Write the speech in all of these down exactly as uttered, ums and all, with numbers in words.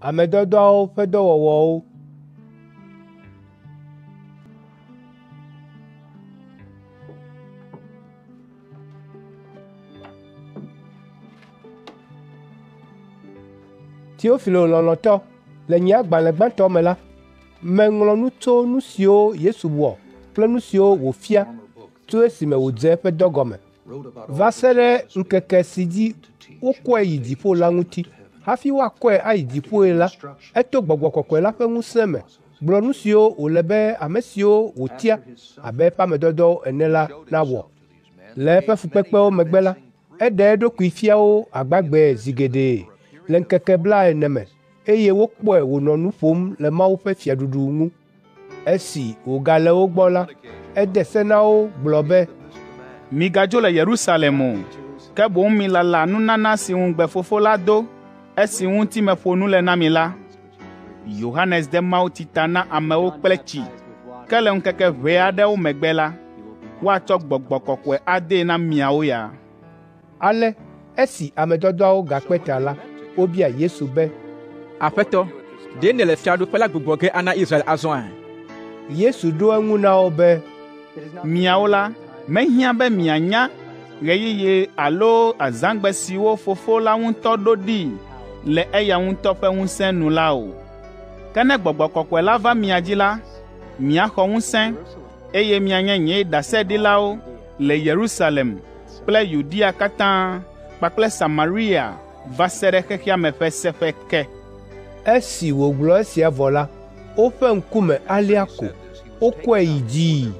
Ame dɔdɔawo ƒe dɔwɔwɔwo. Teofilo lɔlɔtɔ, le nye agbalẽ gbãtɔ me la, meŋlɔ nu tso nu siwo Yesu wɔ kple nu siwo wòfia tso esime wòdze eƒe dɔgɔme va se ɖe ŋkeke si dzi wokɔe yi dziƒo la ŋuti. Hafi woakɔe ayi dziƒoe la, eto Gbɔgbɔ Kɔkɔe la ƒe ŋusẽ me gblɔ nu siwo wòle be ame siwo wòtia abe eƒe ame dɔdɔwo ene la nawɔ. Le eƒe fukpekpewo megbe la, eɖe eɖokui fia wo agbagbe zi geɖee le ŋkeke blaene me, eye wokpɔe wònɔ nu ƒom le Mawu ƒe fiaɖuɖu ŋu. Esi wògale wo gbɔ la, ede se na wo gblɔ be, migadzo le Yerusalem o, ke boŋ milala nunana si ŋugbe Fofo la do, esi ŋuti meƒo nu le na mi la. Yohanes de Mawu tita na amewo kple tsi, ke le ŋkeke ʋɛ aɖewo megbe la, woatsɔ Gbɔgbɔ Kɔkɔe adee na miawo ya. Ale esi ame dɔdɔawo gakpe ta la, wobia Yesu be, Aƒetɔ, ɖe nèle fiaɖuƒe la gbugbɔ ge ana Israel azɔa? Yesu ɖo eŋu na wo be, miawo la, mehiã be mianya ɣeyiɣi alo azãgbe siwo Fofo la ŋutɔ ɖo ɖii le eya ŋutɔ ƒe ŋusẽ nu la o. Ke ne Gbɔgbɔ Kɔkɔe la va mia dzi la, miaxɔ ŋusẽ, eye mianye nye ɖaseɖilawo le Yerusalem kple Yudea katã kpakple Samaria va se ɖe xexea me ƒe seƒe ke. Esi wògblɔ esia vɔ la, woƒe ŋkume alia ko, wokɔe yi dzii.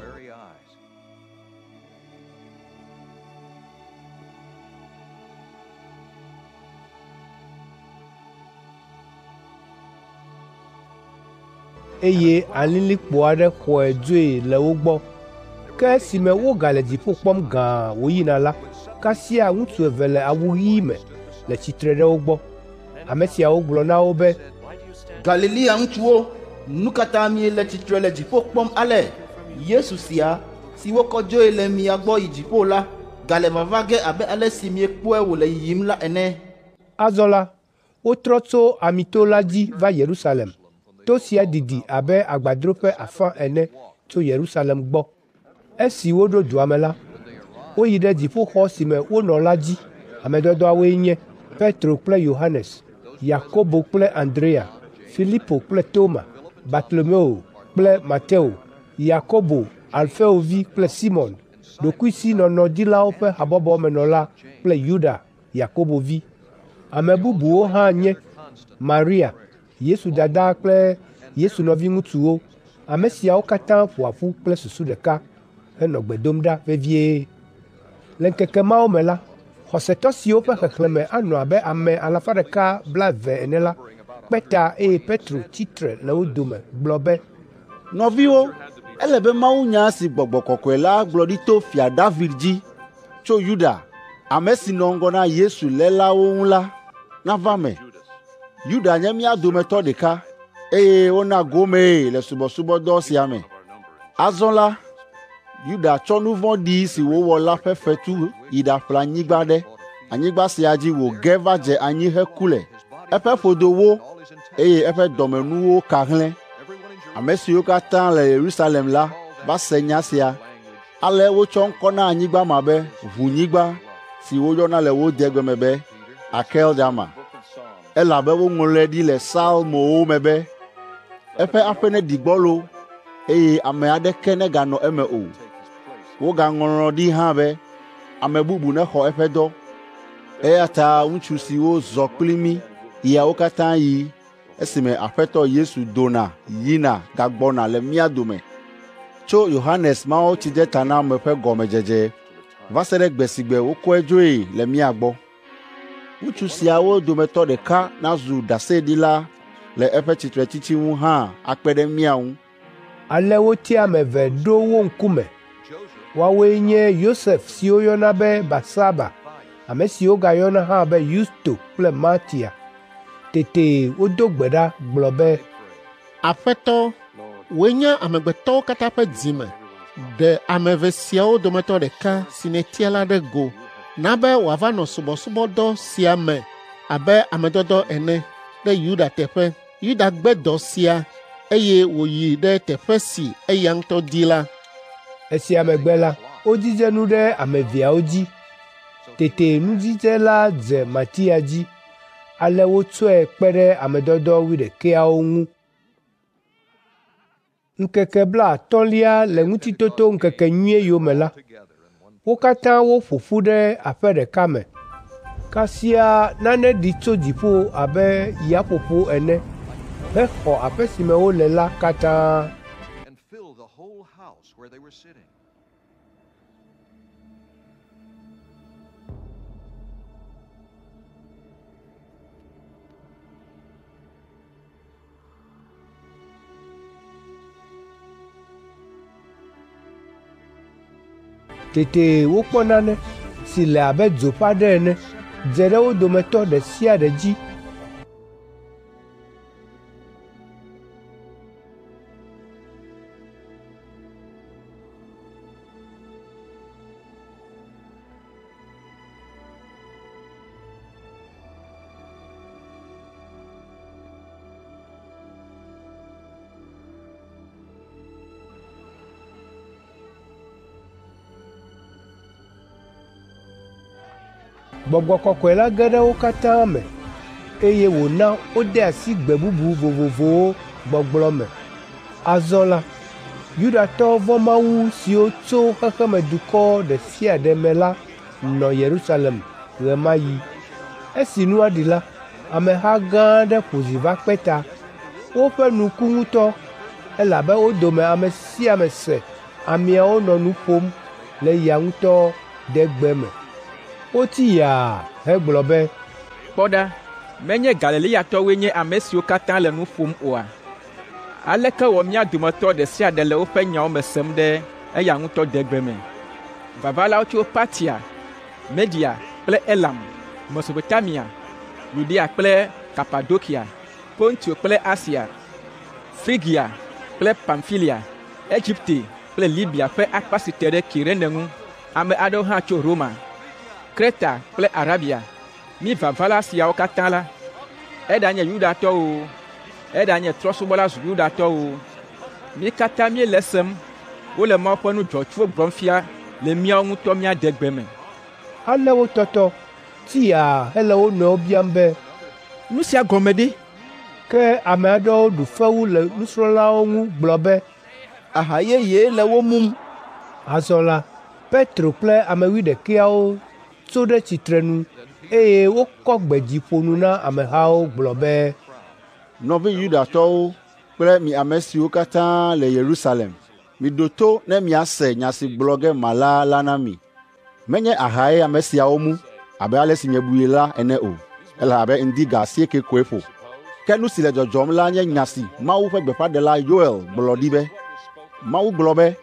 Eye alilikpo aɖe xɔe dzoe le wo gbɔ. Ke esime wogale dziƒo kpɔm gãa woyina la, kasia ŋutsu eve le awu ɣi me le tsitre ɖe wo gbɔ. Ame siawo gblɔ na wo be, Galilea ŋutsuwo, nu katã miele tsitre le dziƒo kpɔm ale? Yesu sia si wokɔ dzoe le mia gbɔ yi dziƒo la gale vava ge abe ale si miekpɔe wòle yiyim la ene. Azɔ la, wotrɔ tso amito la dzi va Yerusalem. To sia didi abe agbadroƒe afã ene tso Yerusalem gbɔ. Esi woɖo dua me la, woyi ɖe dziƒoxɔ si me wonɔ la dzi. Ame dɔdɔawoe nye Petro kple Yohanes, Yakobo kple Andrea, Filipo kple Toma, Bartolomeo kple Mateo, Yakobo, Alfeo vi kple Simon, ɖokuisinɔnɔdzilawo ƒe habɔbɔmenɔla kple Yuda, Yakobo vi. Ame bubuwo hã nye Maria, Yesu dada kple Yesu nɔvi ŋutsuwo. Ame siawo katã ƒo aƒu kple susu ɖeka henɔ gbe dom ɖa vevie. Le ŋkeke mawo me la, xɔsetɔ siwo ƒe xexlẽme anɔ abe ame alafa ɖeka blaeve ene la kpe ta, eye Petro tsitre le wo dome gblɔ be, nɔviwo, ele be mawunya si Gbɔgbɔ Kɔkɔe la gblɔ ɖi to Fia David dzi tso Yuda, ame si nɔ ŋgɔ na Yesu le la wo ŋu la nava me. Yuda nye mía dometɔ ɖeka, eye wona gomee le subɔsubɔdɔ sia me. Azɔ la, Yuda tsɔ nu vɔ̃ ɖi si wowɔ la ƒe fetu yi ɖaƒle anyigba ɖe. Anyigba sia dzi wòge va dze anyi heku le. Eƒe ƒodowo eye eƒe dɔmenuwo kahlẽ. Ame siwo katã le Yerusalem la va se nya sia, ale wotsɔ ŋkɔ na anyigba ma be Ʋunyigba, si woyɔna le wo degbe be Akeldama. Elabe woŋlɔe ɖi le salmowo me be, eƒe aƒe neɖi gbɔlo, eye ame aɖeke neganɔ eme o. Wogaŋlɔ ɖi hã be, ame bubu nexɔ eƒe dɔ, eya ta ŋutsu siwo zɔ kpli mí yawo katã yi, esime Aƒetɔ Yesu dona yina gagbɔna le mía dome. Tso Yohanes Mawutsidetaname ƒe gɔmedzedze va se ɖe gbe si gbe wokɔe dzoe le mía gbɔ. Ŋutsu siawo dometɔ ɖeka nazu ɖaseɖila le eƒe tsitretsitsi ŋu hã akpe ɖe mía ŋu. Ale wotia ame eve ɖo wo ŋkume. Woawoe nye Yosef si woyɔna be Batsaba, ame si wogayɔna hã be Yusto kple Matia. Tete wodo gbe ɖa gblɔ be, Aƒetɔ, wòe nye amegbetɔwo katã ƒe dzi me. Ɖe ame eve siawo dometɔ ɖeka si nètia la ɖe go, na be wòava nɔ subɔsubɔdɔ sia me abe ame dɔdɔ ene, ɖe Yuda teƒe. Yuda gbe dɔ sia eye wòyi ɖe teƒe si eya ŋutɔ di la. Esia megbe la, wodzidze nu ɖe ame eveawo dzi. Tete nudzidze la dze Matia dzi, ale wotsɔe kpe ɖe ame dɔdɔ wuiɖekɛawo ŋu. Ŋkeke blaatɔ̃lia le ŋutitoto ŋkeke nyuie yome la, wo katã woƒo ƒu ɖe aƒe ɖeka me. Kasia nane ɖi tso dziƒo abe yaƒoƒo ene hexɔ aƒe si me wole la katã. Tete wokpɔ nane si le abe dzo ƒe aɖe ene dze ɖe wo dometɔ ɖe sia ɖe dzi. Gbɔgbɔ kɔkɔe la ge ɖe wo katã me eye wòna wode asi gbe bubu vovovowo gbɔgblɔ me. Azɔ la, Yudatɔwo vɔ̃ Mawu siwo tso xexemedukɔ ɖe sia ɖe me la nɔ Yerusalem ɣe ma ɣi. Esi nua ɖi la, ameha gã aɖe ƒo zi va kpe ta. Woƒe nu ku ŋutɔ elabe wo dome ame sia ame se. Ameawo nɔ nu ƒom le ya ŋutɔ degbe me. Wotia hegblɔ be, kpɔ ɖa, menye Galileatɔwoe nye ame siwo katã le nu ƒom oa? Aleke wɔ mía dometɔ ɖe sia ɖe le woƒe nyawo me sem ɖe eya ŋutɔ degbe me? Vavalawo tso Partia, Media kple Elam, Mesopotamia, Yudea kple Kapadokia, Pontio kple Asia, Frigia kple Pamfilia, Egipte kple Libia ƒe akpa si te ɖe Kirene ŋu. Ame aɖewo hã tso Roma, Kreta kple Arabia. Mi vavala siawo katã la, eɖanye Yudatɔwo, eɖanye trɔ̃subɔla Yudatɔwo, mi katã mi le sem wole Mawu ƒe nu dzɔtsuwo gblɔm fia le miawo ŋutɔ mia degbe me. Ale wo tɔtɔ tia hele wo nɔewo biam be, nu sia gɔme ɖe? Ke ame aɖewo ɖu fewu le nusrɔ̃lawo ŋu gblɔ be, aha yeye le wo mum. Azɔ la, Petro kple ame wuiɖekɛawo tso ɖe tsitre nu eye wokɔ gbedziƒonu na amehawo gblɔ be, nɔvi Yudatɔwo kple mi ame siwo katã le Yerusalem, miɖo to ne miase nya si gblɔ ge mala la na mi. Menye ahae ame siawo mu abe ale si miebui la ene o, elabe ŋdi ga asieke koe ƒo. Ke nu si le dzɔdzɔm la nye nya si Mawu ƒe gbeƒãɖela Yoel gblɔ ɖi be, Mawu gblɔ be,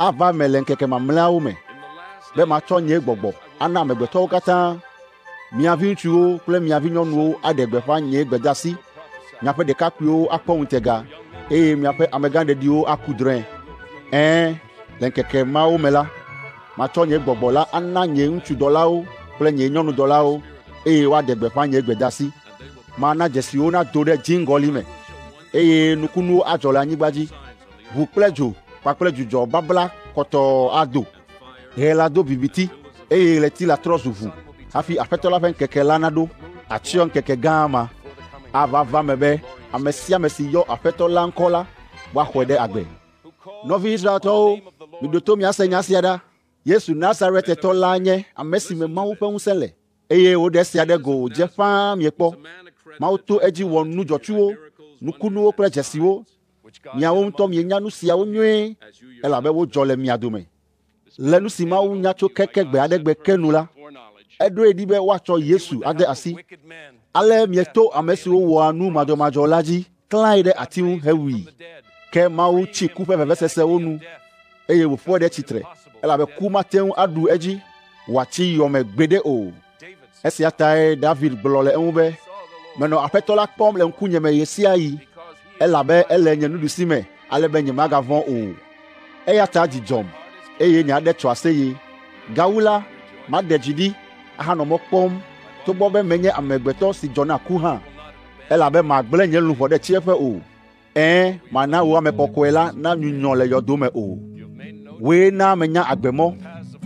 ava me le ŋkeke mamlɛawo me be matsɔ nye gbɔgbɔ ana amegbetɔwo katã, miavi ŋutsuwo kple miavi nyɔnuwo aɖe gbeƒã nye gbedasi, miaƒe ɖekakpuiwo akpɔ ŋutega eye miaƒe amegãɖeɖiwo akudrɔe. Ɛn le ŋkeke mawo me la, matsɔ nye gbɔgbɔ la ana nye ŋutsudɔlawo kple nye nyɔnudɔlawo eye woaɖe gbeƒã nye gbedasi. Mana dzesiwo nado ɖe dziŋgɔli me eye nukunuwo adzɔ le anyigba dzi. Ʋu kple dzo kpakple dzudzɔ babla kɔtɔɔ ado. Ɣe la do bibiti eye ɣleti la trɔ zu ʋu hafi Aƒetɔ la ƒe ŋkeke la naɖo. Atsyɔ ŋkeke gã ma avava me be ame sia ame si yɔ Aƒetɔ la ŋkɔ la woaxɔe ɖe agbe. Nɔvi Israeltɔwo, miɖo to miase nya sia ɖa. Yesu Nazaretitɔ la nye ame si me Mawu ƒe ŋusẽ le eye woɖe esia ɖe go wòdze ƒãa miekpɔ. Mawu to edzi wɔ nu dzɔtsuwo, nukunuwo kple dzesiwo. Miawo ŋutɔ mienya nu siawo nyuie elabe wodzɔ le mia dome. Le nu si Mawu nya tso keke gbe aɖe gbe ke nu la, eɖoe ɖi be woatsɔ Yesu ade asi. Ale mieto ame siwo wɔa nu madzɔmadzɔ la dzi klãe ɖe ati ŋu hewui. Ke Mawu tsi ku ƒe vevesesewo nu eye wòƒoe ɖe tsitre elabe ku mate ŋu aɖu edzi wòatsi yɔme gbeɖe o. Esia tae David gblɔ le eŋu be, menɔ Aƒetɔ la kpɔm le ŋkunye me ɣe sia ɣi elabe ele nye nuɖusime alebe nye magavɔ̃ o. Eya ta dzidzɔm eye nye aɖe tso aseye. Gawu la, maɖe dzi ɖi ahanɔ mɔ kpɔm togbɔ be menye amegbetɔ si dzɔna ku hã. elle avait magblé n'y l'ouvre de tiers ou hein mana ou ame pokoela na nyon le yodome ou we na menya agbemo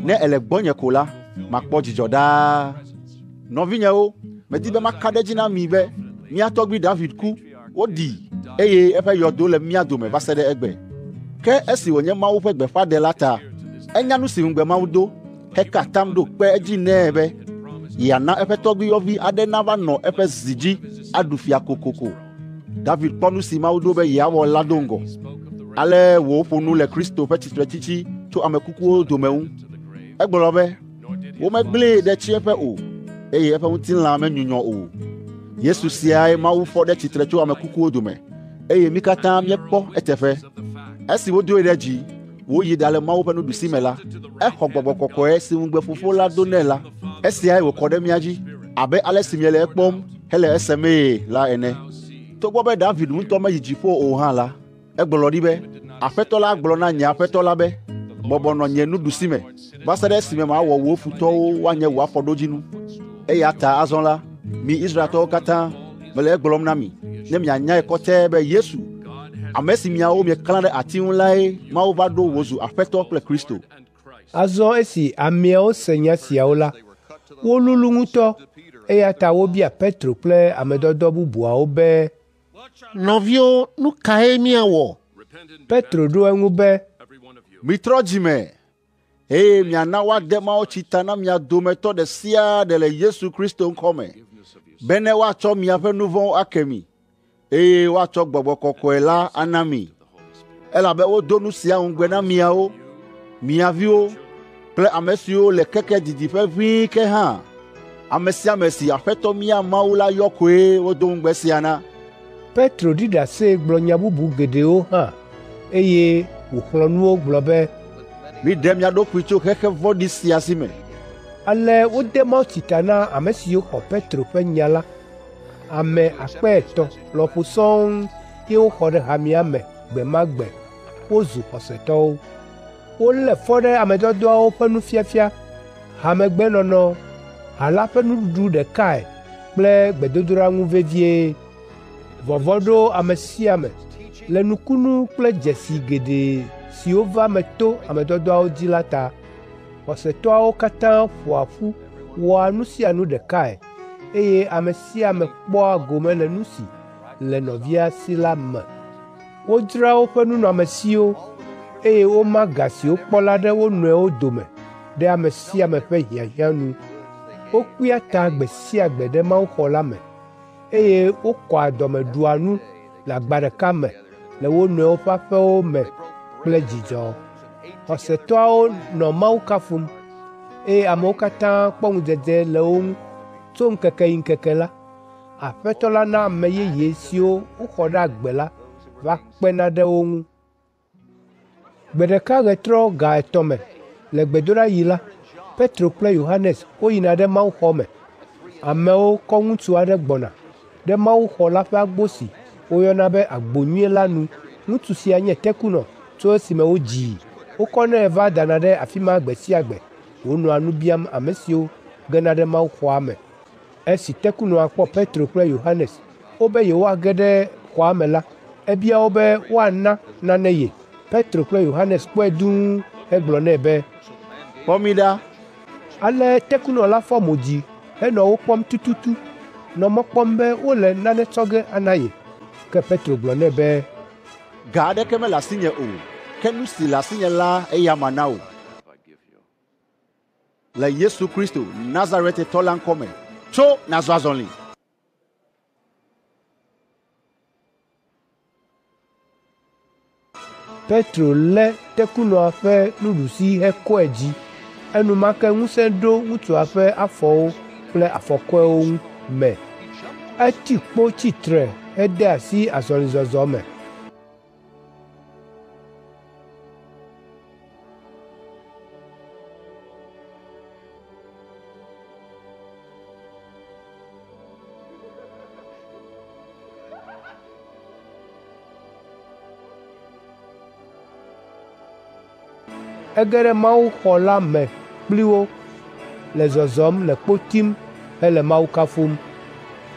ne ele gbonye kola makpo jijoda non vigne ou me di be makade jina mi be mi atogbi David ku odi eye efe yodo le mi adome va sede egbe ke esi wonye mawo fe gbe fa de lata enya nu si ngbe mawo do heka tam do pe ji ne be yana efe togbi yovi ade na va no efe ziji adufia kokoko David ponu si mawo do be yawo ladongo ale wo fonu le Kristo fe titretiti to amekuku domeun egborobe wo me gble de chiefe o eye efe untin la me nyunyo o Yesu siae mawu fo de titretio amekuku odome eye mikata miepo etefe esi wo do ereji wo yi dale mawu penu dusimela e khogbobo kokoe si mugbe fofola donela esi ai wo kode miaji abe alesimiele ekpom hele eseme la ene togbobe David unto ma yijifo o han la egbolori be afetola agbolona nya afetola be bobo no nye nu dusime basere sime ma wo wo futo wo anye wo afodojinu eya ta azonla mi israto kata mele gbolomna mi ne mi anya ekote be Yesu amesi mi awo mi kalade atin lai ma ovado wozu afeto kle Kristo azo esi ameo senya siaola wo lulunguto eya ta wo bia Petro kle amedodo bubua obe novio nu kae mi awo Petro do enwu be mitrojime e mi anawa de ma ochita na mi adometo de sia de le Yesu Kristo nkome bene wa cho mi afa nouveau akemi e wa cho gbogbo kokoela anami ela be wo donu sia ngbe na mi o mi avio ple amesio le keke didi fe vi ke ha amesia mesi afeto mi amaula yokoe wo do ngbe sia na Petro dida se gblonya bubu gede o ha eye wo klonuo globe mi dem ya do kucho keke vodi siasime ale wo demo titana amesio ko Petro pe nyala ame akpeto lo puson ye wo kore hamiame gbe magbe wo zu koseto wo le fore amedodo o penu fiafia hamegbe nono ala penu dudu de kai ple gbedodura ngu vevie vovodo amesiame le nukunu kple jesi gede si o va meto amedodo a odi lata koseto a o kata fuafu wo anusi anu de kai eye amesiame kpɔ agome le nu si le nɔvia si la me wodzra woƒe nunɔamesiwo eye woma ga siwo kpɔla ɖe wo nɔewo dome ɖe amesiame ƒe hiahiã nu wokpia ta gbe sia gbe ɖe mawuxɔ la me eye wokɔa dɔmeɖua nu le agba ɖeka me le wo nɔewo ƒe aƒewo me kple dzidzɔ xɔsetɔawo nɔ Mawu kafum eye amewo katã kpɔ ŋudzedze le wo ŋu tso nkeke yi nkeke la aƒetɔ la na ame yeye siwo woxɔ ɖe agbe la va kpena ɖe wo ŋu gbe ɖeka ɣetrɔ ga etɔ̃ me le gbedoɖaɣi la Petro kple Yohanes woyina ɖe mawuxɔ me amewo kɔ ŋutsu aɖe gbɔna ɖe mawuxɔ la ƒe agbo si woyɔna be agbo nyuie la nu ŋutsu sia nye tekunɔ tso esime wodzii wokɔnɛ va dana ɖe afi ma gbe sia gbe wonɔa nu biam ame siwo gena ɖe mawuxɔa me. Esi tekunua kpɔ Petro kple Yohanes, wobe yewoage ɖe xɔa me la, ebia wo be woana nane ye. Petro kple Yohanes kpɔe dũu hegblɔ nɛ be, "Kpɔ mi ɖa." Ale tekunua la fɔ mo dzi henɔ wo kpɔm tututu, nɔ mɔ kpɔm be wole nane tsɔ ge ana ye. Ke Petro gblɔ nɛ be, "Ga aɖeke mele asinye o, ke nu si le asinye la eya mana o." Le Yesu Kristo, Nazaretitɔ la ŋkɔme. Tso na zazonli. Petro le tekunua ƒe nuɖusi hekɔe dzi enumake ŋusẽ ɖo ŋutsua ƒe afɔwo kple afɔkɔewo ŋu me. Eti kpo tsitre hede asi azɔlizɔzɔ me. Egere Mawu xɔ la me kpli wo le zɔzɔm le kpotim hele Mawu kafum.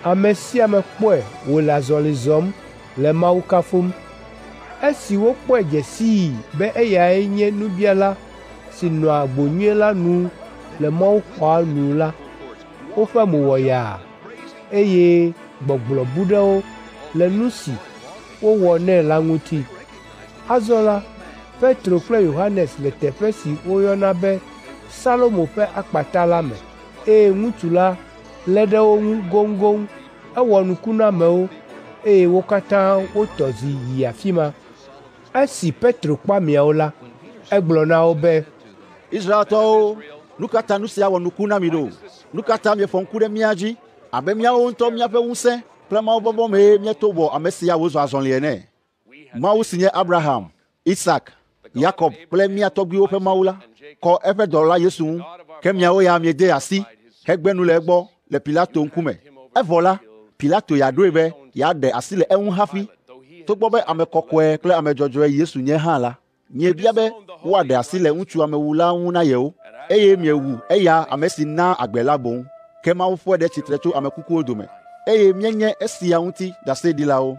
Amesia mekpɔe wòle azɔli zɔm le Mawu kafum. Esi wokpɔe dze sii be eyae nye nubiala si nɔa gbonyuie la nu le Mawu xɔa nu la, woƒe mo wɔ yaa, eye gbɔgblɔ bu ɖe wo le nu si wowɔ nɛ la ŋuti. Azɔ la, Petro kple Yohanes le teƒe si woyɔna be Salomo ƒe akpata la me, eye ŋutsu la lé ɖe wo ŋu goŋgoŋ. Ewɔ nuku na amewo, eye wo katã wotɔ zi yi afi ma. Esi Petro kpɔ ameawo la, egblɔ na wo be, Israeltɔwo, nu katã nu sia wɔ nuku na mi ɖo? Nu katã miefɔ ŋku ɖe mía dzi abe míawo ŋutɔ míaƒe ŋusẽ kple Mawu bɔbɔ mee míeto bɔ ame sia wozɔ azɔli ene? Mawu si nye Abraham, Isak, Yakob kple mía tɔgbuiwo ƒe Mawu la, kɔ eƒe dɔla Yesu ŋu, ke míawo ya míede asi hegbe nu le egbɔ le Pilato ŋkume. Evɔ la, Pilato ya ɖoe be yeaɖe asi le eŋu hafi, togbɔ be ame kɔkɔe kple ame dzɔdzɔe Yesu nye hã la, miebia be woaɖe asi le ŋutsu amewula ŋu na yewo, eye miewu eya ame si na agbe la boŋ, ke Mawu fɔe ɖe tsitre tso amekukuwo dome, eye mienye esia ŋuti ɖaseɖilawo.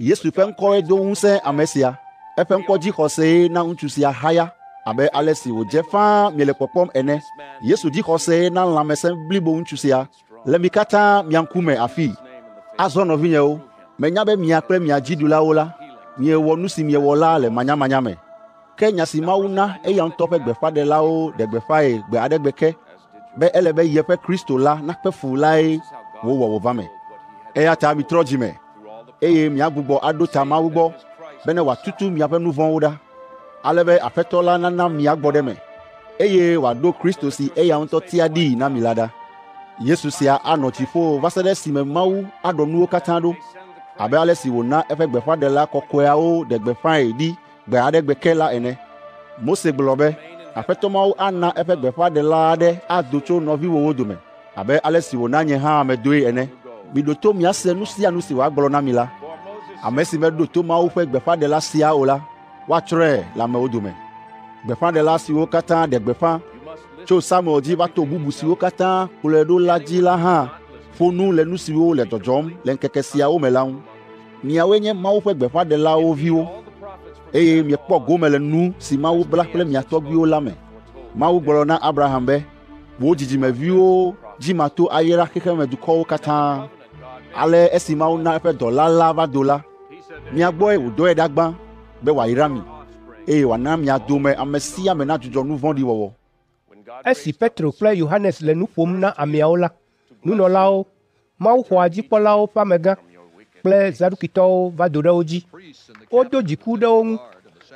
Yesu ƒe ŋkɔe do ŋusẽ ame sia, eƒe ŋkɔ dzi xɔsee na ŋutsu sia haya abe ale si wòdze fãa miele kpɔkpɔm ene. Yesu dzi xɔsee na lãmesẽ blibo ŋutsu sia le mi katã mia ŋkume afii. Azɔ nɔvinyewo, menya be mia kple mia dziɖulawo la, miewɔ nu si miewɔ la le manyamanya me. Ke nya si Mawu na eya ŋutɔ ƒe gbeƒãɖelawo ɖe gbeƒãe gbe aɖe gbe ke be ele be yeƒe Kristo la nakpe fu lae wowɔ wova me. Eya ta mitrɔ dzi me, eye miagbugbɔ aɖo ta Mawu gbɔ be ne watutu miaƒe nu vɔ̃wo ɖa, ale be Aƒetɔ la nana miagbɔ ɖe me, eye wòaɖo Kristo si eya ŋutɔ tia ɖi na mi la ɖa. Yesu sia anɔ dziƒo va se ɖe esime Mawu aɖɔ nuwo katã ɖo abe ale si wòna eƒe gbeƒãɖela kɔkɔeawo ɖe gbeƒãe ɖi gbe aɖe gbe ke la ene. Mose gblɔ be Aƒetɔ Mawu ana eƒe gbeƒãɖela aɖe ado tso nɔviwòwo dome abe ale si wòna nye hã medoe ene. Miɖo to miase nu sia nu si wòagblɔ na mi la. Ame si meɖo to Mawu ƒe gbeƒãɖela sia o la, woatsrɔ̃e le amewo dome. Gbeƒãɖela siwo katã ɖe gbeƒã tso Samuel dzi va to bubu siwo katã kplɔe ɖo la dzi la hã ƒo nu le nu siwo le dzɔdzɔm le ŋkeke siawo me la ŋu. Miawoe nye Mawu ƒe gbeƒãɖelawo viwo, eye miekpɔ gome le nu si Mawu bla kple mia tɔgbuiwo la me. Mawu gblɔ na Abraham be wò dzidzimeviwo dzi mato ayera xexeme dukɔwo katã. Ale esi Mawu na eƒe dɔla la va do la, miagbɔe wòdɔe ɖe agbã be wòayra mi, eye wòana mia dome ame sia ame nadzudzɔ nu vɔ̃ɖi wɔwɔ. Esi Petro kple Yohanes le nu ƒom na ameawo la, nunɔlawo, Mawu xɔa dzikpɔlawo ƒe amegã kple Zadukitɔwo va do ɖe wo dzi. Wodo dziku ɖe wo ŋu,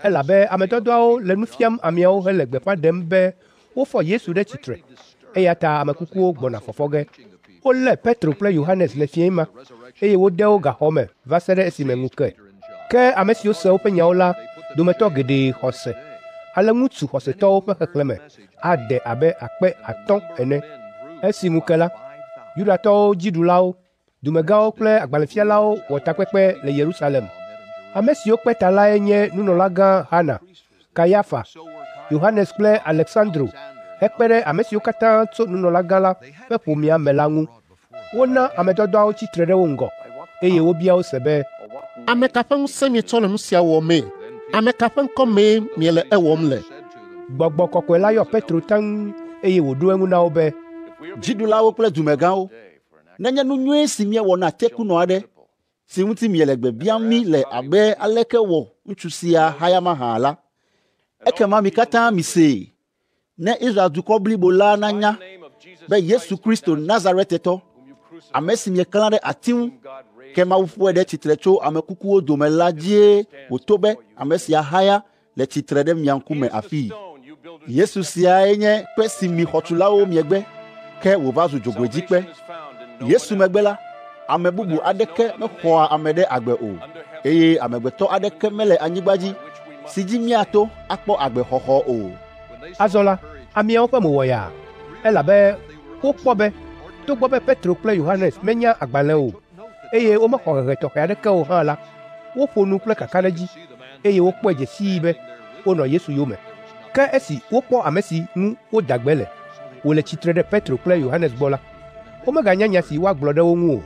elabe ame dɔdɔawo le nu fiam ameawo hele gbeƒã ɖem be wofɔ Yesu ɖe tsitre, eya ta amekukuwo gbɔna fɔfɔ ge. Wolé Petro kple Yohanes le fiẽ ma, eye wode wo gaxɔ me va se ɖe esime ŋu ke. Ke ame siwo se woƒe nyawo la, dometɔ geɖee xɔse, ale ŋutsu xɔsetɔwo ƒe xexlẽme ade abe akpe atɔ̃ ene. Esi ŋu ke la, Yudatɔwo dziɖulawo, dumegãwo kple agbalẽfialawo wɔ takpekpe le Yerusalem. Ame siwo kpe ta lae nye nunɔlagã Hana, Kayafa, Yohanes kple Aleksandro, hekpe ɖe ame siwo katã tso nunɔlagã la ƒe ƒomea me la ŋu. Wona ame dɔdɔawo tsitre ɖe wo ŋgɔ, eye wobia wo se be, ame ka ƒe ŋusẽ mietsɔ le nu sia wɔm mee? Ame ka ƒe ŋkɔ mee miele ewɔm le? Gbɔgbɔ kɔkɔe la yɔ Petro taŋ, eye wòɖo eŋu na wo be, dziɖulawo kple dumegãwo, nenye nu nyuie si miewɔ na tekunɔ aɖe si ŋuti miele gbe biam mi le abe aleke wɔ ŋutsu sia hayama hã la, ekema mi katã misee, ne Israel dukɔ blibo la nanya be Yesu Kristo Nazaretɔtɔ, ame si mieklã ɖe ati ŋu, ke Mawu fɔe ɖe tsitre tso amekukuwo dome la dzie wòto be ame sia haya le tsitre ɖe mia ŋkume afii. Yesu siae nye kpe si mi xɔtulawo miegbe, ke wòva zu dzogoedzikpe. Yesu megbe la, ame bubu aɖeke mexɔa ame ɖe agbe o, eye amegbetɔ aɖeke mele anyigba dzi si dzi míato akpɔ agbexɔxɔ o. Azɔ la, ameawo ƒe mo wɔ yaa, elabe wokpɔ be togbɔ be Petro kple Yohanes menya agbalẽ o, eye womexɔ hehe tɔxɛ aɖeke o hã la, woƒo nu kple kakaɖedzi, eye wokpɔe dze sii be wonɔ Yesu yome. Ke esi wokpɔ ame si ŋu woda gbe le wòle tsitre ɖe Petro kple Yohanes gbɔ la, womeganya nya si woagblɔ ɖe wo ŋu o,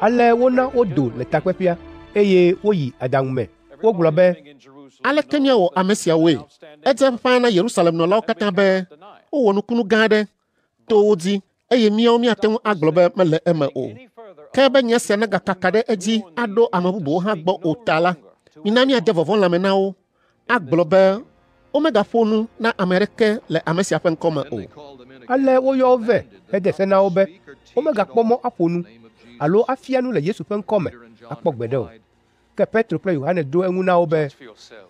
Ale wona odo le takwepia eye oyi adangume. Woglobe alekenya o amesia we. Edzempa na Jerusalem no laokata be. O wonu kunu gade. Toodi eye miyo mi atengu aglobe mele eme o. Kebe nyese na gakakade eji ado amabubo ha gbo otala. Minami adevovon la mena o. Aglobe omega fonu na Amerike le amesia fen koma o. Ale oyo ve edesena obe. Omega kpomo afonu. Alo afia nou le Yesu fen koma akpok bedo. Ke Petro ple Yohane do engu na obe.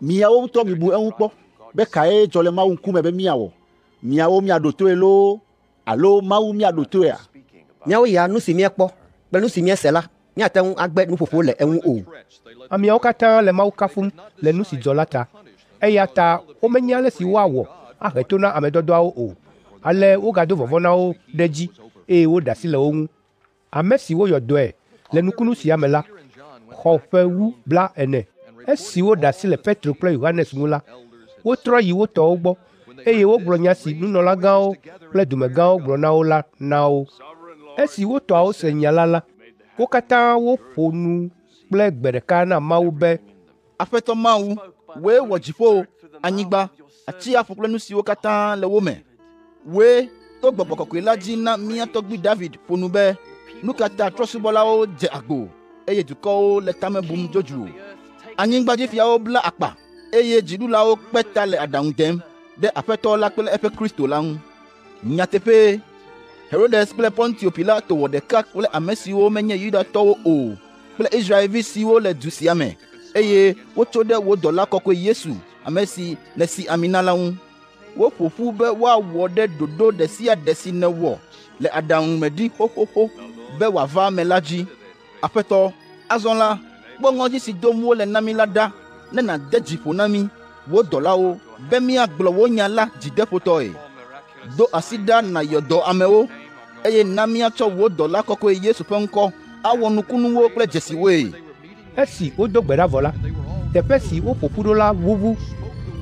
Miawo to bibu engu po. Be kae jole ma unkume be miawo. Miawo mi adoto elo. Alo ma u mi adoto ya. Miawo ya nu si mi akpo. Be nu si mi esela. Mi atengu agbe nu fofo le engu o. Amiawo kata le ma u kafum le nu si jolata. Eya ta o menya le si wawo. Ahetona amedodo awo o. Ale o gado vovona o deji e o dasi le ongu. Ame si wo yodoe le nukunu si amela. Kofe wu bla ene. Esi wo dasi le Petro kple Yohanes ngula. Wo tro yi wo to ogbo. Eye wo gblɔ nya si nunola gawo kple dumegãwo gblɔ na wo la na wo. Esi wo toawo se nya la la. Wo katã wo ƒo nu kple gbe ɖeka na Mawu be Aƒetɔ Mawu, wee wɔ dziƒo, anyigba, atsiaƒu kple nu siwo katã le wo me. Wee to Gbɔgbɔ Kɔkɔe la dzi na mía tɔgbui David ƒo nu be nu katã trɔsubɔlawo dze agbo. Eye dukɔwo le tame bum dzodzoe. Anyigbadzifiawo bla akpa. Eye dziɖulawo kpe ta le aɖaŋu dem ɖe Aƒetɔ la kple eƒe Kristo la ŋu. Nyateƒe, Herodes kple Pontio Pilato wɔ ɖeka kple ame siwo menye Yudatɔwo o kple Israelvi siwo le du sia me. Eye wotso ɖe wo dɔla kɔkɔe Yesu, ame si le si amina la ŋu. Woƒoƒu be woawɔ ɖe ɖoɖo ɖe sia ɖe si ne wɔ le aɖaŋu me ɖi xoxoxo be wòava ame la dzi. Aƒetɔ, azɔ la, gbɔŋɔdzi si dom wole na mi la ɖa ne nàde dziƒo na mi, wo dɔlawo, be míagblɔ wo nya la dzideƒotɔe. Do asi ɖa nàyɔdɔ amewo, eye na míatsɔ wo dɔla kɔkɔe Yesu ƒe ŋkɔ awɔ nukunuwo kple dzesiwoe. Esi wodo gbe ɖa vɔ la, teƒe si woƒoƒu ɖo la wuwu.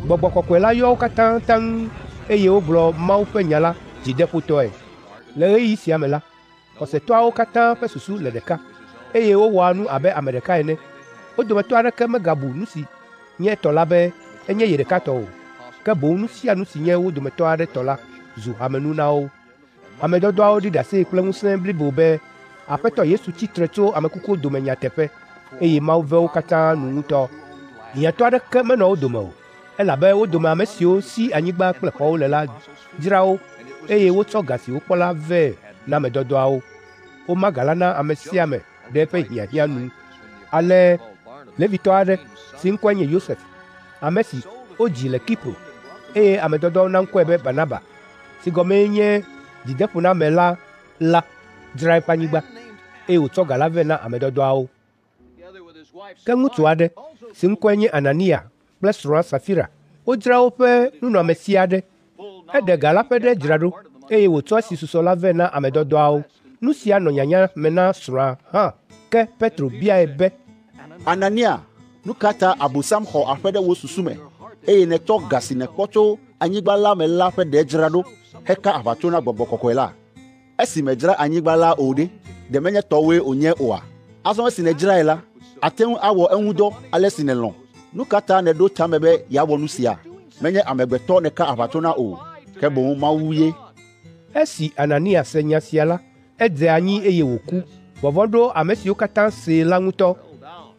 Gbɔgbɔ Kɔkɔe la yɔ wo katã taŋ eye wogblɔ Mawu ƒe nya la dzideƒotɔe. Le ɣeyiɣi sia me la, xɔsetɔawo katã ƒe susu le ɖeka. Eye wowɔa nu abe ame ɖeka ene. Wo dometɔ aɖeke megabu nu si nye tɔ la be enye ye ɖeka tɔ o, ke boŋ nu sia nu si nye wo dometɔ aɖe tɔ la zu hamenu na wo. Ame dɔdɔawo ɖi ɖase kple ŋusẽ blibo be Aƒetɔ Yesu tsitre tso amekuku domenya teƒe eye Mawu ve wo katã nu ŋutɔ. Hiãtɔ aɖeke menɔ wo dome o, elabe wo dome ame siwo si anyigba kple xɔwo le la dzra wo eye wotsɔ ga si wokpɔ la vɛ na ame dɔdɔawo. Womagala na ame sia ame ɖe eƒe hiahiã nu. Ale Levitɔ aɖe si ŋkɔe nye Yosef, ame si wodzi le Kipro eye ame dɔdɔwo na ŋkɔe be Barnaba, si gɔmee nye dzideƒoname la la dzra eƒe anyigba eye wòtsɔ ga la vɛ na ame dɔdɔawo. Ke ŋutsu aɖe si ŋkɔe nye Anania kple srɔ̃a Safira, wodzra woƒe nunɔamesi aɖe. Eɖe ga la ƒe ɖe dzra ɖo eye wòtsɔ esi susɔ la vɛ na ame dɔdɔawo. Nu sia nɔ nyanya me na srɔ̃a hã. Ke Petro biae be Anania, nu kata abosam xɔ aƒe ɖe wo susu me eye netsɔ ga si nekpɔ tso anyigba la me la ƒe ɖe dzra ɖo heka aʋatso na Gbɔgbɔ Kɔkɔe la. Esi medzra anyigba la o ɖe, ɖe menye tɔwoe wònye oa? Azɔ esi nedzrae la, ate ŋu awɔ eŋu dɔ ale si nelɔ̃. Nu kata neɖo tame be yeawɔ nu sia? Menye amegbetɔ neka aʋatso na o, ke boŋ Mawu ye. Esi Anania se nya sia la, edze anyi eye wòku. Vɔvɔ̃ ɖo ame siwo katã see la ŋutɔ.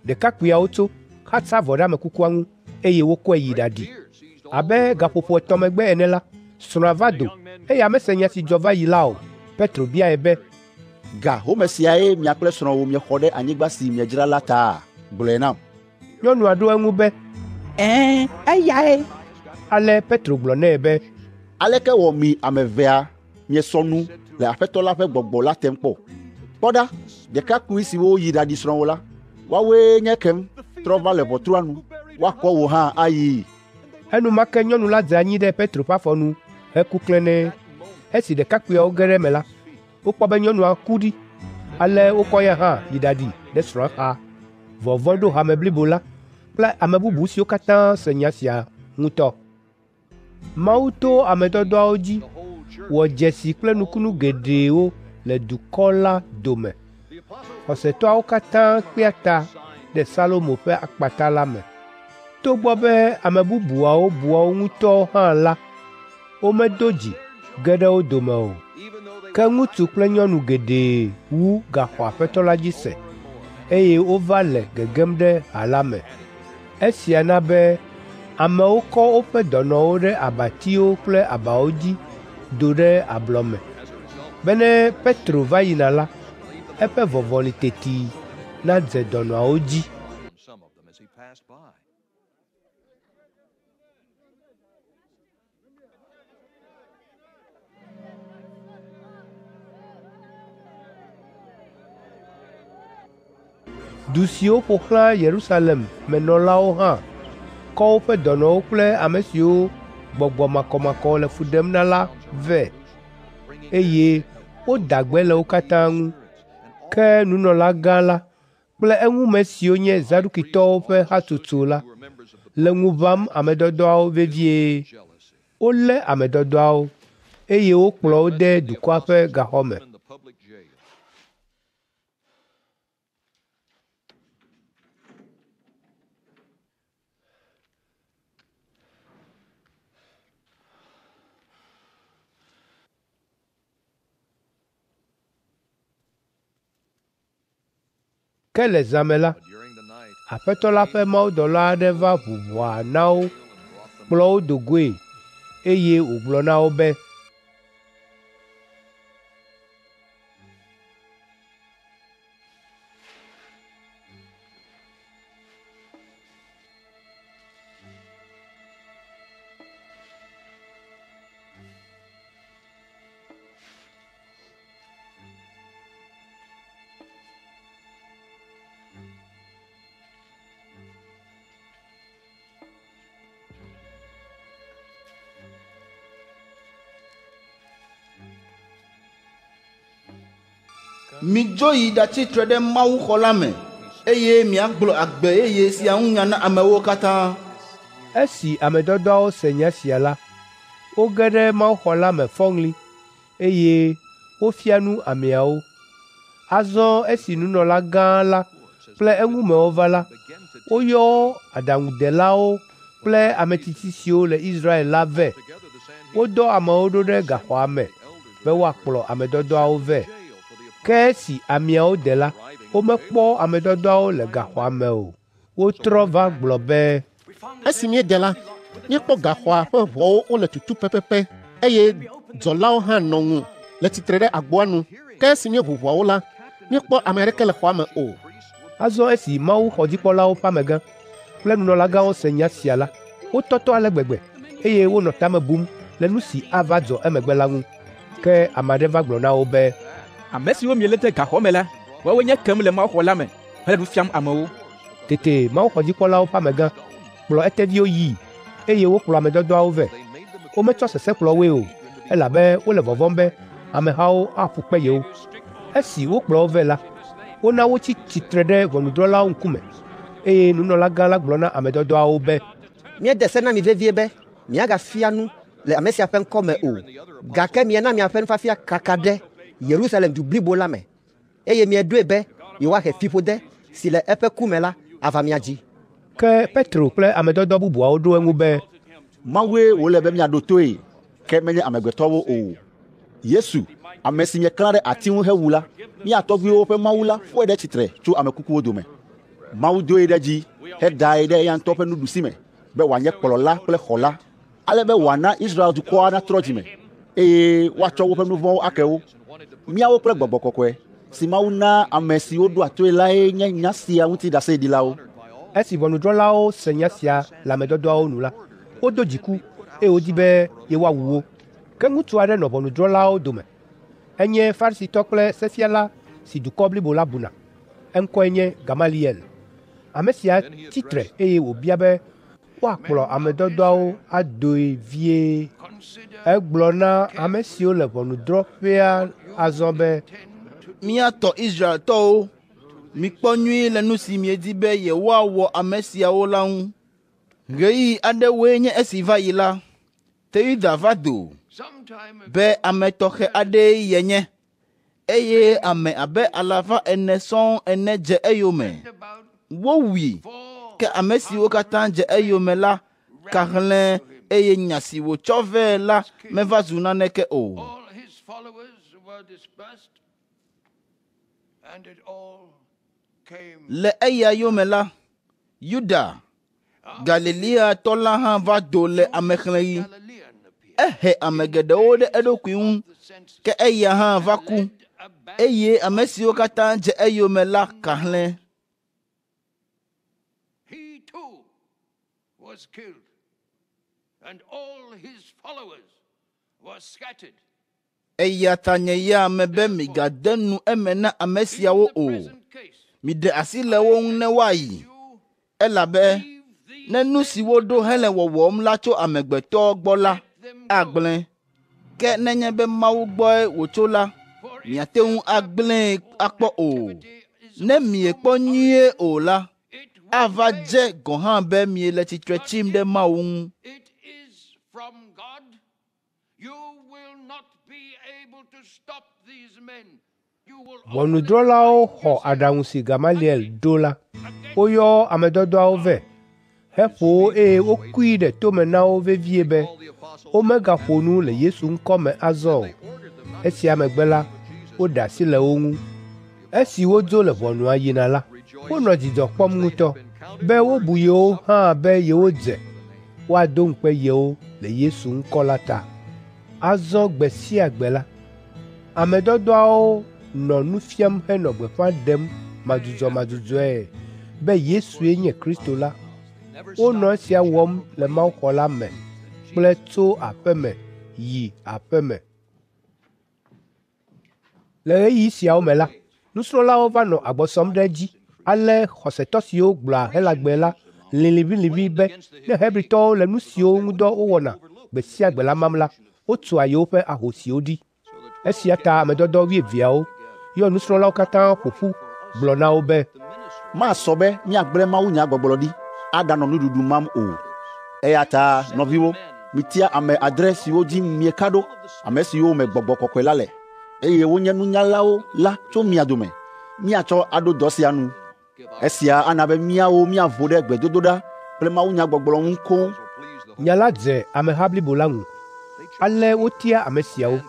Ɖekakpuiawo tso katã vɔ ɖe amekukua ŋu eye wokɔe yi ɖaɖi. Abe gaƒoƒo etɔ̃ megbe ene la, srɔ̃a va do eye ame se nya si dzɔ va yi la o. Petro biae be ga home siae mia kple srɔ̃wo miexɔ ɖe anyigba si miedzra la ta? Gblɔe nam. Nyɔnua ɖo eŋu be ɛɛ eyae. Ale Petro gblɔ nɛ be aleke wɔ mi ame vea miesɔ nu le Aƒetɔ la ƒe gbɔgbɔ la tem kpɔ? Kpɔɖa, ɖekakpui siwo yi ɖaɖi srɔ̃wo la, woawoe nye kem trɔ va le ʋɔtrua nu, woakɔ wò hã ayi. Enumake nyɔnu la dze anyi ɖe Petro ƒe afɔ nu hekuklẽ nɛ. Esi ɖekakpuiawo ge ɖe eme la, wokpɔ be nyɔnua ku ɖi, ale wokɔ ya hã yi ɖaɖi ɖe srɔ̃a xa. Vɔvɔ̃ ɖo hame blibo la kple ame bubu siwo katã se nya sia ŋutɔ. Mawu to ame dɔdɔawo dzi wɔ dzesi kple nukunu geɖewo le dukɔ la dome. osetoa ukata kwiata de Salomo pe akpata la me. To bobe amebubuwa o buwa nguto hala. O medoji gede o domao. Ke ngutu kple nyonu gede wu gaxɔ aƒetɔ la dzi se eye wova le gegem ɖe hala me. Esia na be amewo kɔ woƒe dɔnɔwo ɖe abatiwo kple abawo dzi do ɖe ablɔme. Bene Petro va yina la, eƒe vɔvɔli teti na dze dɔnɔawo dzi. Du siwo ƒo xlã Yerusalem menɔlawo hã kɔ woƒe dɔnɔwo kple ame siwo gbɔgbɔ makɔmakɔ le fu ɖem na la vɛ, eye woda gbe le wo katã ŋu. Ke nunɔlagã la kple eŋume siwo nye Zadukitɔwo ƒe hatsotso la le ŋu vam ame dɔdɔawo vevie. Wolé ame dɔdɔawo, eye wokplɔ wo de dukɔa ƒe gaxɔme. Ke le zã me la, Aƒetɔ la ƒe mawudɔla aɖe va ʋuʋua na wo kplɔ wo do goe, eye wògblɔ na wo be, midzo yi datsitre ɖe Mawu xɔ la me, eye miagblɔ agbe eye sia ŋu nya na amewo katã. Esi ame dɔdɔawo se nya sia la, woge ɖe Mawu xɔ la me fɔŋli, eye wofia nu ameawo. Azɔ esi nunɔlagã la kple eŋumewo va la, woyɔ aɖaŋudelawo kple ametsitsi siwo le Israel la vɛ. Wodɔ amewo ɖo ɖe gaxɔa me be woakplɔ ame dɔdɔawo vɛ. Ke esi ameawo de la, womekpɔ ame dɔdɔawo le gaxɔa me o. Wotrɔ va gblɔ be, esi míede la, míekpɔ gaxɔa ƒe ʋɔwo wole tutu pɛpɛpɛ eye dzɔlawo hã nɔ ŋu le tsitre ɖe agboa nu. Ke esi míeʋu ʋɔawo la, míekpɔ ame aɖeke le xɔa me o. Azɔ esi Mawu xɔdzikpɔlawo ƒe amegã kple nunɔlagãwo se nya sia la, wotɔtɔ ale gbegbe eye wonɔ tame bum le nu si ava dzɔ emegbe la ŋu. Ke ame aɖe va gblɔ na wo be, ame siwo miele de gaxɔ me la, woawoe nye kem le Mawu xɔ la me hele nu fiam amewo. Tete Mawu xɔdzikpɔlawo ƒe amegã kplɔ eteviwo yi, eye wokplɔ ame dɔdɔawo vɛ. Wometsɔ sesekplɔwoe o, elabe wole vɔvɔm be amehawo aƒu kpe yewo. Esi wokplɔ wo vɛ la, wona wotsi tsitre ɖe ʋɔnudrɔlawo ŋkume, eye nunɔlagã la gblɔ na ame dɔdɔawo be, míede se na mi vevie be miagafia nu le ame sia ƒe ŋkɔ me o, gake miena miaƒe nufafia kaka ɖe Yerusalem du blibo la me, eye mieɖoe be yewoaxe fiƒode si le eƒe ku me la ava mia dzi. Ke Petro kple ame dɔdɔ bubuawo ɖo eŋu be, Mawue wole be miaɖo toe, ke menye amegbetɔwo o. Yesu, ame si mieklã ɖe ati ŋu hewu la, miatɔgbuiwo ƒe Mawu la fɔe ɖe tsitre tso amekukuwo dome. Mawu doe ɖe dzi hedae ɖe eya ŋutɔ ƒe nuɖusime be wòanye kplɔla kple xɔla, ale be wòana Israel dukɔa natrɔ dzime, eye woatsɔ woƒe nu vɔ̃wo ake wo. Miawo kple gbɔgbɔ kɔkɔe si Mawu na ame siwo ɖoa toe lae nye nya sia ŋuti ɖaseɖilawo. Esi ʋɔnudrɔlawo se nya sia le ame dɔdɔawo nu la, wodo dziku eye wodi be yewoawu wo. Ke ŋutsu aɖe nɔ ʋɔnudrɔlawo dome. Enye Farisitɔ kple sefiala si dukɔ blibo la buna. Eŋkɔe nye Gamaliel. Ame sia tsitre eye wòbia be woakplɔ ame dɔdɔawo adoe vie. Egblɔ na ame siwo le ʋɔnudrɔƒea azɔ be, miatɔ Israeltɔwo, mikpɔ nyuie le nu si miedi be yewoawɔ ame siawo la ŋu. Ɣeyiɣi aɖewoe nye esi va yi la, Teuda va do be ame tɔxɛ aɖee yenye, eye ame abe alafa ene son ene je eyome. Wowi ke ame siwo katan je eyome la karlen eye nyasi wo chove la mevazuna neke o. Le eya yome la Yuda Galilea tola han va dole amekhlei ehe amegedewo de edokuyun ke eya han va ku eye amesiwo katan je eyome la kahlen. He too was killed and all his followers were scattered. Eya tanyeya mebe migadenu emena amesiawo o mide asilewo ne wayi elabe ne nu siwo do hele wowo mla cho amegbeto gbola agblin ke nenye be mawu gboe wochola miateun agblin akpo o ne miekpo nyie o la avaje gohan be mie le titrechim de mawu. It is from God. You will not be able to stop these men. Bonudrolao ho adamusi Gamaliel dola oyo amedodo ove hefo e okuide tomena ove viebe omega fonu le Yesu nkome azo esi amegbela oda sile onu esi wodzo le bonu ayina la ono dido pomnuto be wo buyo ha be ye odze wa do npe ye o le Yesu nkolata azo gbesi agbela amedodo non nous fiam et nous dem maduzo maduzoe be Yesu enye Kristo la o non sia wom le mankola me pleto apeme yi apeme le yi sia o me la nous so la ova no agbosom deji ale hosetos yo gbla helagbe la lilibi libi be ne hebrito le nusio ngudo owona be sia gbela mamla o tu ayo pe ahosi odi esia ta me dodo wi viao yo nusrola okata pofu blona obe ma sobe nyagbere mawu nyagbogbodi adano nududu mam o eyata noviwo mitia ame address yo ji miekado amesi yo me gbogbo kokwelale eye wo nyanu nyalao la to miadome miacho adodosi anu esia anabe miawo miavode gbedododa ple mawu nyagbogboro nko nyaladze ame habli bolangu alle otia amesiao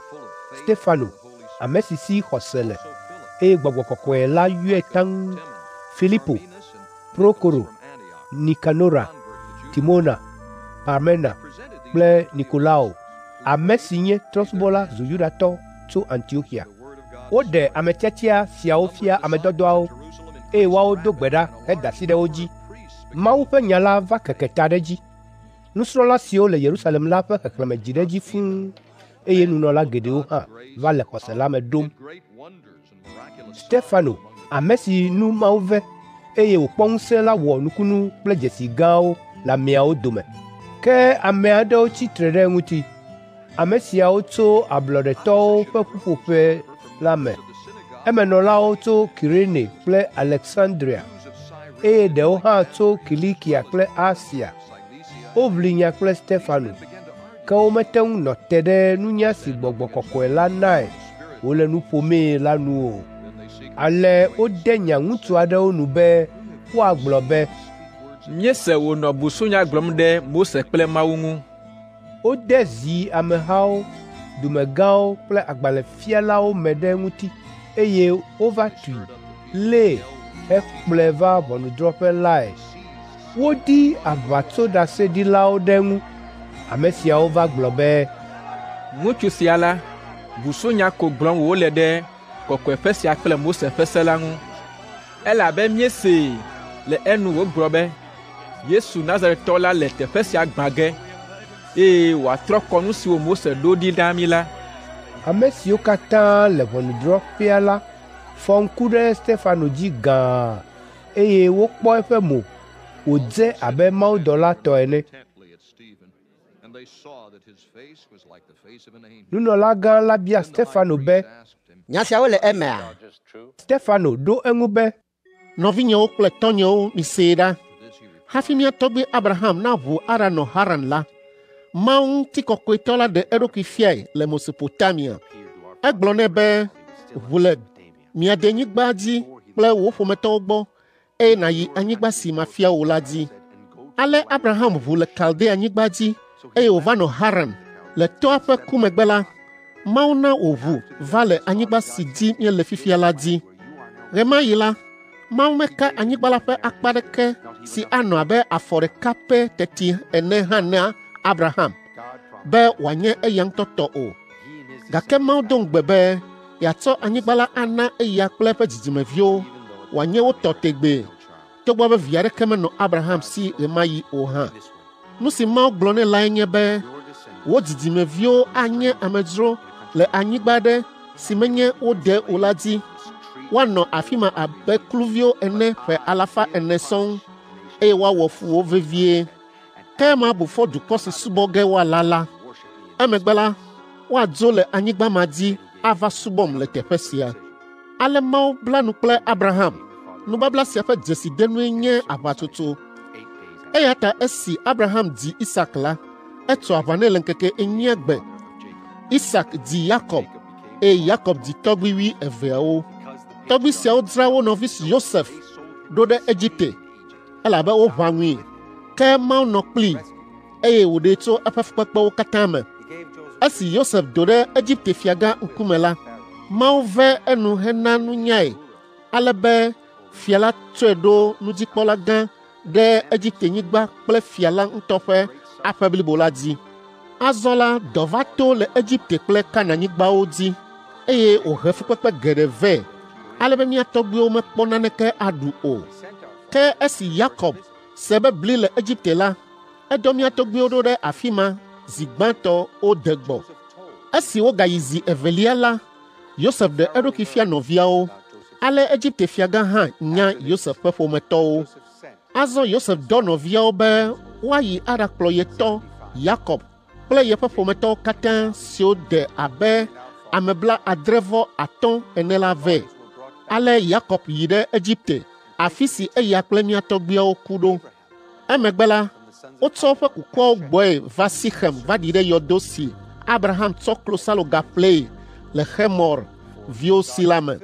Stefano amesisi Hosele e gbagbokokoe la yuetang Filippo Procoro Nicanora Timona Parmena ble Nicolao amesinye Trosbola Zuyurato to Antiochia ode ametiatia siaofia amedodoao e wao dogbeda edaside oji maupe nyala va keketadeji nusrola sio le Jerusalem la pe keklamejideji fun eye nunola gedeo ha vale kosela me dom Stefano amesi nu mauve eye oponse la wo nukunu plejesi gao la miao dome ke ameade o chitrere nguti amesi ya oto ablodeto pe pupope la me emenola oto Kirene ple Alexandria eye deo ha to Kilikia ple Asia ovlinya ple Stefano Kao meteun no tede nunya si gbogbo kokoe la nai ole nu pome la nu ale o denya ngutu ade onu be wo agblo be miese wo no busunya glom de Mose kple mawungu o dezi amehao dumegao kple agbale fiala o mede nguti eye overtui le e pleva bonu drope lai wo di abato da se di lao dengu amesia ova globe mutu siala busunya ko gbon wo le de kokwe fesi akle Mose fesela nu ela be miese le enu wo globe Yesu Nazareth tola le te fesi agbage e wa troko nu si o Mose do di damila amesia kata le bon drop piala fon kude Stefano jiga e wo po efe mo o je abe mau dola to ene nunola gan la bia Stefano be nyasia wole emea Stefano do engube novinyo okle tonyo miseda hafimia tobi Abraham na vu ara no haran la maun tiko kwetola de eroki fie le Mesopotamia eglone be vule mia de nyigba dzi kple wo ƒometɔwo gbɔ eye nàyi anyigba si mafia wò la dzi. Ale Abraham vu le Kaldea anyigba dzi eye wòva nɔ Haran. Le toa ƒe ku megbe la, Mawu na wòvu va le anyigba si dzi míele fifia la dzi. Ɣe ma yi la, Mawu meka anyigba la ƒe akpa ɖeke si anɔ abe afɔ ɖeka pɛ teti ene hã na Abraham be wòanye eya ŋutɔ tɔ o. Gake Mawu do ŋugbe be yatsɔ anyigba la ana eya kple eƒe dzidzimeviwo wòanye wo tɔ tegbee, togbɔ be vi aɖeke menɔ Abraham si ɣe ma yi o hã. Nu si Mawu gblɔ nɛ lae nye be wo dzidzimeviwo anye amedzro le anyigba ɖe si menye wo de o la dzi. Woanɔ afi ma abe kluviwo ene ƒe alafa ene sɔŋ eye woawɔ fu wo vevie. Ke mabu fɔ dukɔ si subɔ ge woala la, emegbe la, woadzo le anyigba ma dzi ava subɔm le teƒe sia. Ale Mawu bla nu kple Abraham. Nubabla sia ƒe dzesidenue nye aʋatsotso. Eya ta esi Abraham dzi Isak la, etso aʋa nɛ le ŋkeke enyia gbe. Isak dzi Yakob eye Yakob dzi tɔgbuiwui eveawo. Tɔgbui siawo dzra wo nɔvi Yosef ɖo ɖe Egipte elabe woʋã ŋui. Ke Mawu nɔ kplii eye wòɖee tso eƒe fukpekpewo katã me. Esi Yosef do ɖe Egipte fiagã ŋkume la, Mawu ve enu hena nunyae alebe fia la tsɔe ɖo nudzikpɔla gã ɖe Egiptenyigba kple fia la ŋutɔ ƒe aƒe blibo la dzi. Azɔ la, dɔ va to le Egipte kple Kanaanyigbawo dzi eye wòhe fukpekpe geɖe vɛ alebe miatɔgbuiwo mekpɔ naneke aɖu o. Ke esi Yakob se be bli le Egipte la, eɖɔ miatɔgbuiwo ɖo ɖe afi ma zi gbãtɔ wode gbɔ. Esi wogayi zi evelia la, Yosef ɖe eɖokui fia nɔviawo, ale Egipte fiagã hã nya Yosef ƒe ƒometɔwo. Azɔ Yosef dɔ nɔviawo be woayi aɖakplɔ yetɔ Yakob kple yeƒe ƒometɔwo katã siwo de abe ame bla adre vɔ atɔ̃ ene la vɛ. Ale Yakob yi ɖe Egipte, afi si eya kple mia tɔgbuiawo ku ɖo. Emegbe la, wotsɔ woƒe kukuawo gbɔe va Sixem va ɖi ɖe yɔdo si Abraham tsɔ klosalo gaƒlee le Hemor viwo si la me.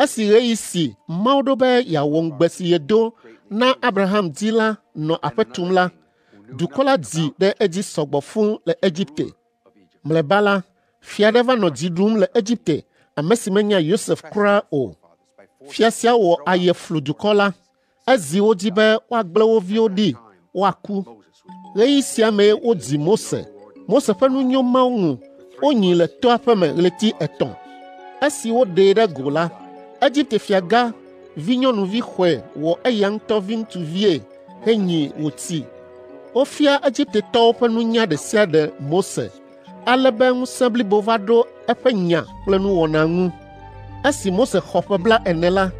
Esi ɣeyi si Mawu ɖo be yeawɔ ŋugbe si yedo na Abraham dzi la nɔ aƒe tum la, dukɔ la dzi ɖe edzi sɔgbɔ fũu le Egipte. Mleba la, fia ɖe va nɔ dzi ɖum le Egipte, ame si menya Yosef kura o. Fia sia wɔ ayeflu dukɔ la, ezi wo dzi be woagblẽ wo viwo ɖi woaku. Ɣeyi sia mee wodzi Mose. Mose ƒe nu nyo Mawu ŋu, wonyi le toa ƒe me ɣleti etɔ̃. Esi woɖee ɖe go la, Egipte fiagã vinyɔnuvi xɔe wɔ eya ŋutɔ vi ŋutsuvie henyi wòtsi. Wofia Egiptetɔwo ƒe nunya ɖe sia ɖe Mose, alebe ŋusẽ blibo va ɖo eƒe nya kple nuwɔna ŋu. Esi Mose xɔ ƒe bla ene la,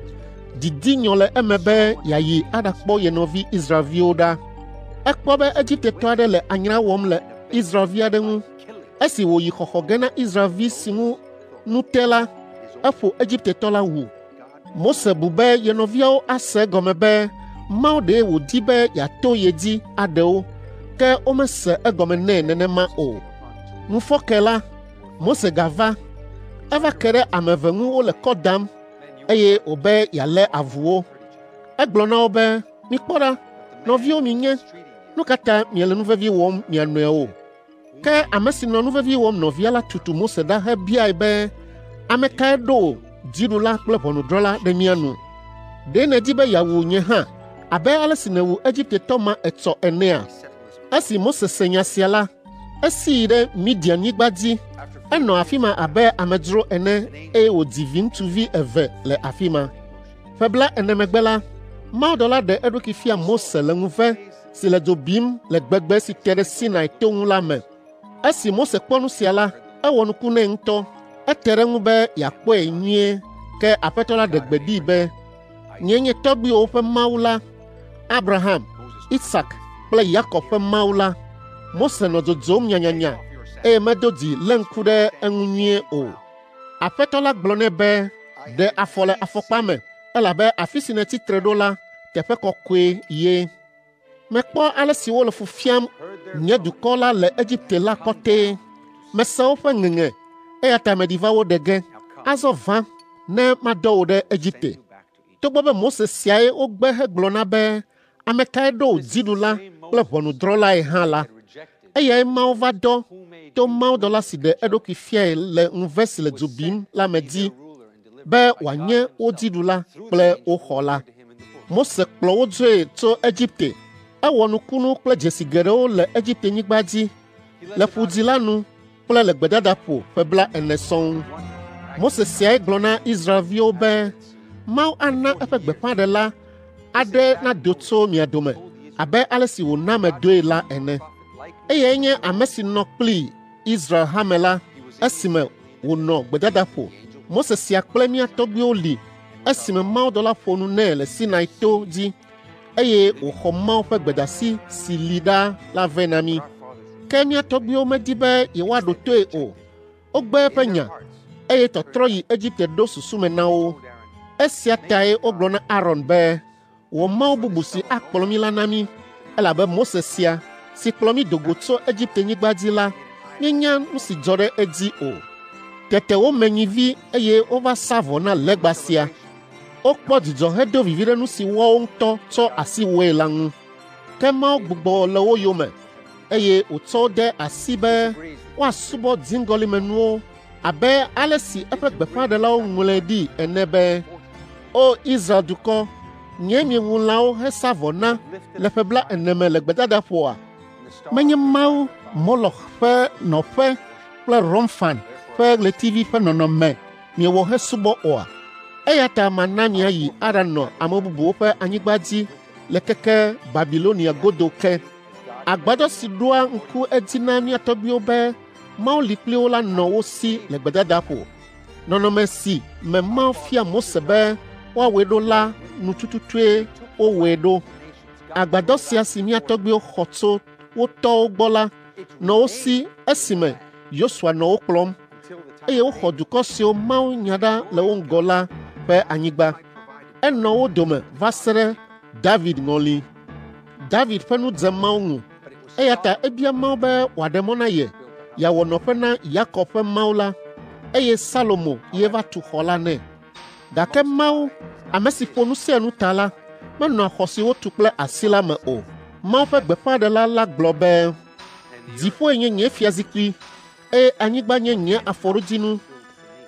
didi nyɔ le eme be yeayi aɖakpɔ ye nɔvi Israelviwo ɖa. Ekpɔ be Egiptetɔ aɖe le anyra wɔm le Israelvi aɖe ŋu. Esi wòyi xɔxɔ ge na Israelvi si ŋu nu te la, eƒo Egiptetɔ la wu. Mose bu be ye nɔviawo ase egɔme be Mawu ɖee wòdi be yeato ye dzi aɖe wo, ke womese egɔme nɛ nenema o. Nufɔke la, Mose gava. Eva ke ɖe ame ve ŋu wole kɔ dam eye wòbe yealé avuwo. Egblɔ na wo be, mikpɔ ɖa, nɔviwo mienye, nu katã miele nuvevi wɔm mia nɔewo. Ke ame si nɔ nuvevi wɔm nɔvia la tutu Mose ɖa hebiae be, ame kae ɖo dziɖula kple ʋɔnudrɔla ɖe mia nu? Ɖe nèdi be yeawu nye hã abe ale si nèwu Egiptetɔ ma etsɔ enea? Esi Mose se nya sia la, esi ɖe Midianyigba dzi. Enɔ afi ma abe amedzro ene eye wòdzi vi ŋutsuvi eve le afi ma. Ƒe bla ene megbe la, Mawudɔla ɖe eɖokui fia Mose le ŋuve si le dzo bim le gbegbe si te ɖe Sinai to ŋu la me. Esi Mose kpɔ nu sia la, ewɔ nuku nɛ ŋutɔ. Ete ɖe ŋu be yeakpɔe nyuie, ke Aƒetɔ la ɖe gbe ɖee be, nye nye tɔgbuiwo ƒe Mawu la, Abraham, Isak kple Yakob ƒe Mawu la. Mose nɔ dzodzom nyanyanya eye medo dzi lé ŋku ɖe eŋu nyuie o. Aƒetɔ la gblɔ nɛ be, ɖe afɔ le afɔkpa me, elabe afi si nètsitre ɖo la, teƒe kɔkɔe ye. Mekpɔ ale si wole fu fiam nye dukɔ la le Egipte la kɔtɛe. Mese woƒe ŋeŋe eya ta meɖi va wo ɖe ge. Azova ne mado de Egypte. Tobobe Mose siae ogbe heglo na be amekae do zidula le honu drola e hala. Eye ma ovado to ma do la side edoki fie le unvesi le zubim la medi be wanye odidula ple ohola. Mose klo odze to Egypte. Awonu kunu kple jesigero le Egypte nigbadi. Le fudila nu ple le gbedadapo pebla eneson. Mose siae glona Israelio be Mau anna efek bepade la ade na doto miadome abe alesi wo na medoe la ene eye nye amesi no pli Israel hamela esime wo no gbedadapo Mose sia kple mi atogbe oli esime mau dola fonu ne le Sinai to di eye wo khomau fe gbedasi silida la venami kemi atogbe o medibe iwa doto e o ogbe penya eye totro yi Egypte do susume na o Esia tae oglona Aaron be wo mau bubusi akpolomi la nami ela be Mose sia si kpolomi dogotso Egypte nigbadi la nyanya musi jore edi o tete wo menyivi eye ova savona legbasia okpo dijo hedo vivire nu si wo onto so asiwe lanu kema gbugbo lowo yome eye otso de asibe wa subo dingoli menuo abe alesi efek befade la onwuledi enebe O Israel duko, nye mi wulao he savona le febla eneme le gbedada foa. Menye mau moloch fe no fe ple romfan fe le tivi fe nonome mi wo he subo oa. Eya ta manami ayi arano amobubu fe anyigbadi le keke Babilonia godoke. Agbado si doa nku edinami atobio be mau liplio la no si le gbedada foa. Nonome si me mau fia mosebe wa wedo la nutututue o wedo agbado sia simia togbe o khotso wo to gbola no si esime Yosua no oklom e o khoduko si o mau nyada le ongola pe anyigba eno odome vasere David ngoli David fenu dzemaunu e yata ebia mau be wademona ye ya wonofena Yakob pe maula eye Salomo yeva tu holane Dake mau, amesi fonu se anu tala, men na khosi wo tukle asila me o. Mau fe bepade la la globe. Difo enye nye fiazikri, e anyigba nye nye aforujinu.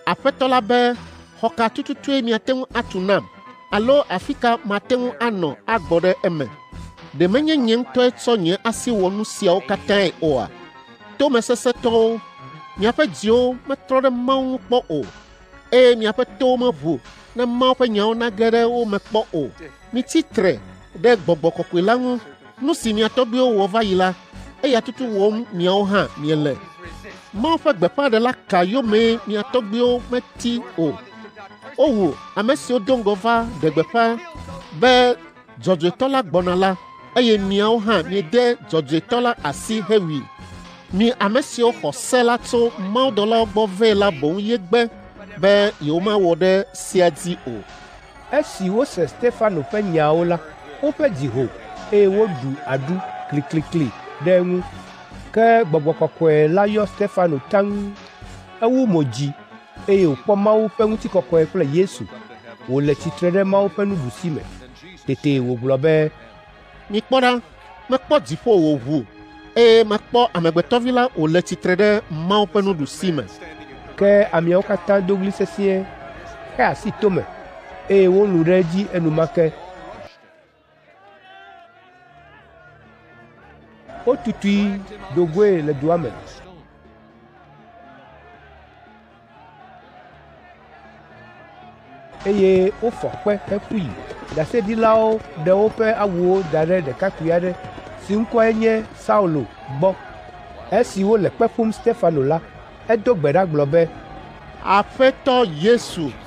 Afetola be, hoka tututue miatengu atunam. Alo afika matengu ano agbore eme. Demenye nye ntoe tso nye asi wonu siya okatae oa. To mesese to, nyafe jio metrode maungu po o. E mi ape tome vu, na mau pe nyao na gere o me kpo o. Mi titre, de gbogbo kokwe langu, nusi mi atobi o wova ila, e ya tutu wom miao ha miele. Mau fe gbepade la kayo me mi atobi o me ti o. Owu, amesi o dongova de gbepa, be jodwe tola gbonala, e ye miao ha mi de jodwe tola asi hewi. Mi amesi o khose la to, mau dola o bove la bon yegbe, be yoma wode siadi o esi wo se Stefano pe nyao la o pe diho e wo du adu click click click demu ke gbogbo kokwe la yo Stefano tan awu moji e o po mawo pe nti kokwe kule Yesu wo le titre de mawo pe nu busime tete wo globe mi pora me po difo wo wu e me po amegbetovila o le titre de mawo pe nu busime ke amia okata doglise sie ka si tome e wonu reji enumake otutui dogwe le duame eye ofokwe ekui da se dilao de ope awo dare de kakuyare si nkwa enye Saulo bo esi wo le pefum Stefano la Edo gbera globe afeto Yesu